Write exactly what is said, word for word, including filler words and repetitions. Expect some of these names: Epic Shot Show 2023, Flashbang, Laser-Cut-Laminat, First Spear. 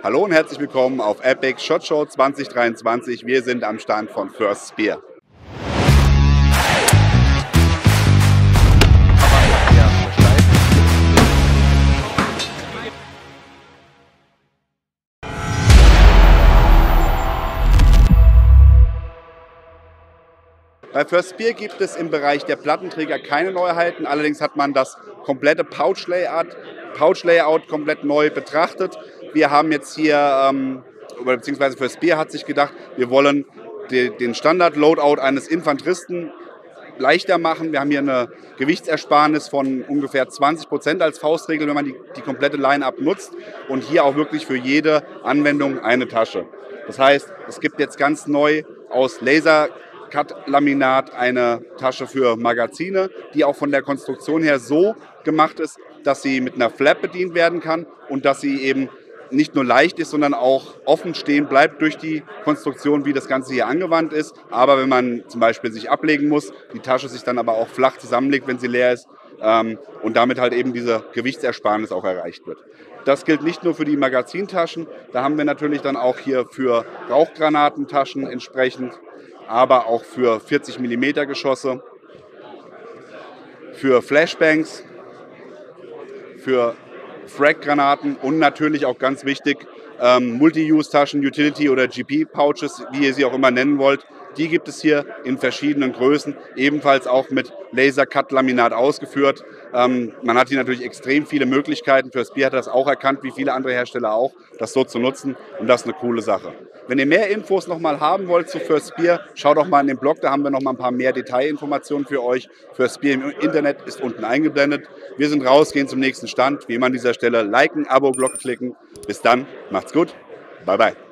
Hallo und herzlich willkommen auf Epic Shot Show zwanzig dreiundzwanzig. Wir sind am Stand von First Spear. Bei First Spear gibt es im Bereich der Plattenträger keine Neuheiten, allerdings hat man das komplette Pouch-Layout, Pouch-Layout komplett neu betrachtet. Wir haben jetzt hier, ähm, beziehungsweise First Spear hat sich gedacht, wir wollen die, den Standard-Loadout eines Infanteristen leichter machen. Wir haben hier eine Gewichtsersparnis von ungefähr zwanzig Prozent als Faustregel, wenn man die, die komplette Line-Up nutzt und hier auch wirklich für jede Anwendung eine Tasche. Das heißt, es gibt jetzt ganz neu aus Laser Cut-Laminat eine Tasche für Magazine, die auch von der Konstruktion her so gemacht ist, dass sie mit einer Flap bedient werden kann und dass sie eben nicht nur leicht ist, sondern auch offen stehen bleibt durch die Konstruktion, wie das Ganze hier angewandt ist. Aber wenn man zum Beispiel sich ablegen muss, die Tasche sich dann aber auch flach zusammenlegt, wenn sie leer ist, ähm, und damit halt eben diese Gewichtsersparnis auch erreicht wird. Das gilt nicht nur für die Magazintaschen, da haben wir natürlich dann auch hier für Rauchgranatentaschen entsprechend, aber auch für vierzig Millimeter Geschosse, für Flashbangs, für Frag-Granaten und natürlich auch ganz wichtig, ähm, Multi-Use-Taschen, Utility- oder G P-Pouches, wie ihr sie auch immer nennen wollt. Die gibt es hier in verschiedenen Größen, ebenfalls auch mit Laser-Cut-Laminat ausgeführt. Ähm, man hat hier natürlich extrem viele Möglichkeiten. First Spear hat das auch erkannt, wie viele andere Hersteller auch, das so zu nutzen. Und das ist eine coole Sache. Wenn ihr mehr Infos nochmal haben wollt zu First Spear, schaut doch mal in den Blog, da haben wir nochmal ein paar mehr Detailinformationen für euch. First Spear im Internet ist unten eingeblendet. Wir sind raus, gehen zum nächsten Stand. Wie immer an dieser Stelle liken, Abo, Blog klicken. Bis dann, macht's gut, bye bye.